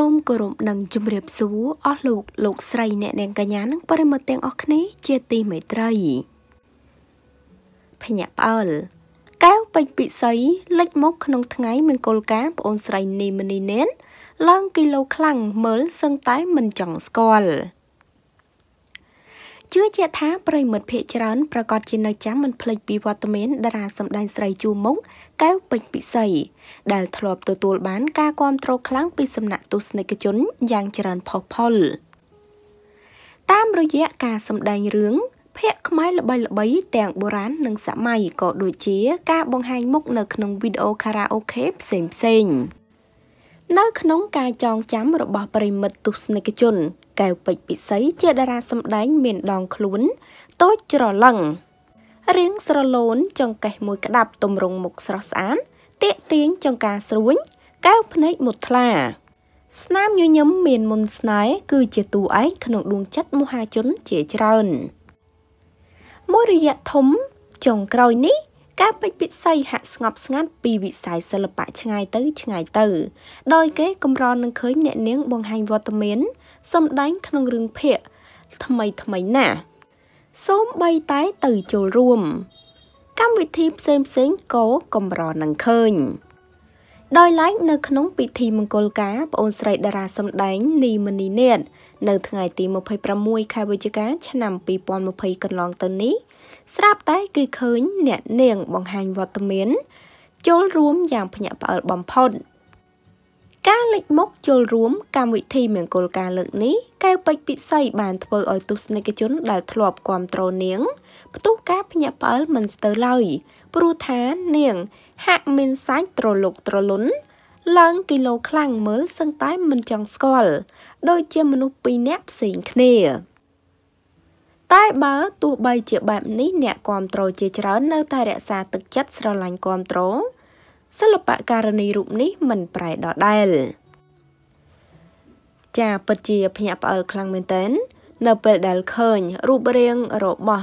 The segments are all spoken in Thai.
ส้มกระหม่อมนังจุ่มเรียบซูออกลูกลูกใส่แหนแดงกระยานปริมาณแตงออกนี้เจตีไม่ไตรพญาเปิลแก้วไปปิดใสเล็กมกขนมไงมันโกลแก้วปนใส่นิมันเน้นล่างกิโลคลังเหมือนสังไตมันจังสกอลเชื่อเจ้าท้าปริมาณเพชรนั้นประกอบจินจ้ามันพลายปีวัตเมนดาราสำได้ใส่จูมกแก้วไปปิดใสได้ถลอบตัวบ้านกาความโตคลังปีสำนักตุสในกระจุนยังเจริญพอพอลตามระยะกาสำได้เรื่องเพียขมายละใบละใบแต่งโบราณหนังสมัยก็โดยเชี่ยกาบองไฮมุกในขนมวิดีโอคาราโอเกะเสมเซนในขนมกาจองจ้ำระบอบปริมัดตุสในกระจุนแก้วปิดปิดใสเจดาราสำได้เหม็นดองคลุ้นโต๊ะจรหลังเรียงสระโลนจงแก่มวยกระดับตมรงมุกสระสานเตะเตียงจงกาสรุนแก้วพนัยหมดทลาสนามย้อมเหม็นมนสไนคือเจตูไอขนมดวงจัดมหาชนเจเจริญมริยะทมจงกรอยนี้การไปปิดใส่หักสงบสงัดปีวิสัยสลับปะชงายตื้อชงายตื้อโดยเก๊กำรอนนังเคยเนเนียงบองไฮวอตเมนสมดังขนมรึงเพียทำไมน่ะส้มใบไต้ตื้อโจรวมกำวิธีเซมเซงโก้กำรอนนังเคยโดยไล่ในขนมปีทีมังกรกาปอนใส่ดาราสมดังนีมันนีเนียนในทางไอตีมาเพยประมวยคาวิจิกาชนำปีปอนมาเพยกันลองตอนนี้สราบใต้คือเขินเนียนเนียงบองไฮวอตเมนโจลรวมอย่างพญาเปิลบอมพอนการเล็กมกโจลรวมการวิธีมังกรกาเลิกนี้แก้วไปปิดใส่บานทเวอร์ออยตุสในกระจุนได้ทลอบความโตเนียงประตูกาพญาเปิลมันสเตอร์ลอยปรูทานเนียงหากมินสายตรลกตรล้นล้างกิโลคลั่งเหมือนสังไตมันจังสกอลโดยเจมนุปีแนบสิงเนียใต้บ้าตัวใบเจียแบบนี้แนบความโตเจริญในใต้แดดสาตึกจัดสลายความโตสลับปะการณีรูปนี้มันปลายดอกได้จะเปิดเจียพยาเปิดคลังเมนเทนเนเปิดดาวเคิร์นรูปเรียงโรบะ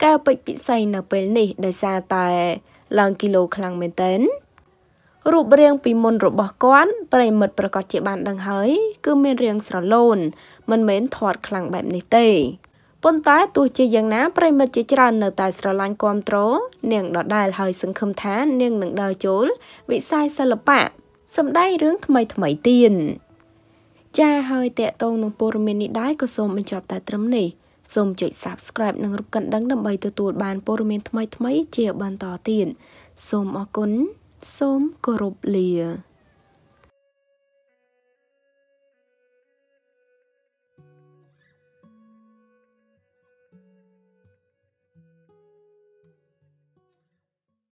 แก้วปิดปิดใส่เนเปิดนี่ได้ซาตายหลังกิโลคลังเมนเทนรูปเรียงปีมนรูปบอกก้อนปลายหมดประกอบเจ็บบานดังเฮ้ยคือเมนเรียงสระโลนมันเหม็นถอดคลังแบบในเตยปนท้ายตัวเจียงน้ำปลายหมดเจริญในตาสระลานความโตเนียงดอกได้เฮ้ยสังคมท้าเนียงหนึ่งดาวโจลวิสัยสลับปะสำได้เรื่องทำไมเตียนจะเฮ้ยแตะตรงตรงโปรเมนิได้ก็ส่งมันจบแต่ตรมนี่ส่งจุด subscribe นังรูปกันดังดำใบตัวบานโปรเมนทำไมเจียบานต่อเตียนส่งออกก้นส้มกรอบเหลี่ย